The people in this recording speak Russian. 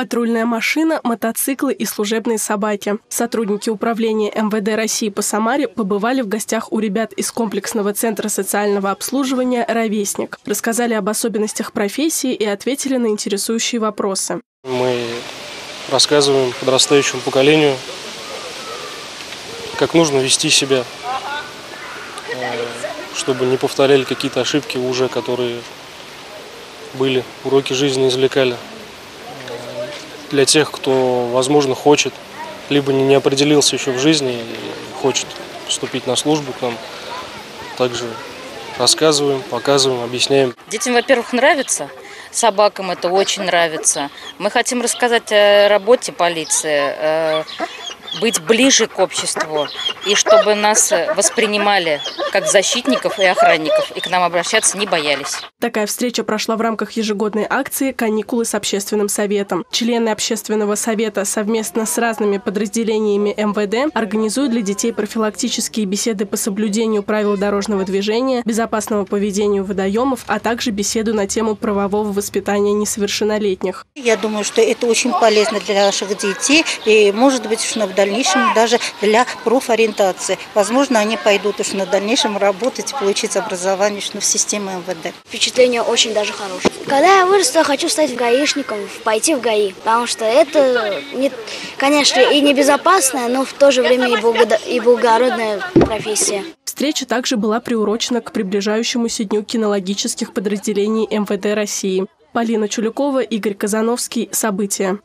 патрульная машина, мотоциклы и служебные собаки. Сотрудники управления МВД России по Самаре побывали в гостях у ребят из комплексного центра социального обслуживания «Ровесник». Рассказали об особенностях профессии и ответили на интересующие вопросы. Мы рассказываем подрастающему поколению, как нужно вести себя, чтобы не повторяли какие-то ошибки уже, которые были, уроки жизни извлекали. Для тех, кто, возможно, хочет, либо не определился еще в жизни и хочет поступить на службу к нам, также рассказываем, показываем, объясняем. Детям, во-первых, нравится, собакам это очень нравится. Мы хотим рассказать о работе полиции, быть ближе к обществу, и чтобы нас воспринимали как защитников и охранников, и к нам обращаться не боялись. Такая встреча прошла в рамках ежегодной акции «Каникулы с общественным советом». Члены общественного совета совместно с разными подразделениями МВД организуют для детей профилактические беседы по соблюдению правил дорожного движения, безопасному поведению водоемов, а также беседу на тему правового воспитания несовершеннолетних. Я думаю, что это очень полезно для наших детей, и, может быть, в дальнейшем даже для профориентации. Возможно, они пойдут уж на дальнейшем работать, получить образование в системе МВД. Впечатление очень даже хорошее. Когда я вырасту, я хочу стать гаишником, пойти в ГАИ, потому что это, конечно, и небезопасная, но в то же время и благородная профессия. Встреча также была приурочена к приближающемуся дню кинологических подразделений МВД России. Полина Чулюкова, Игорь Казановский. События.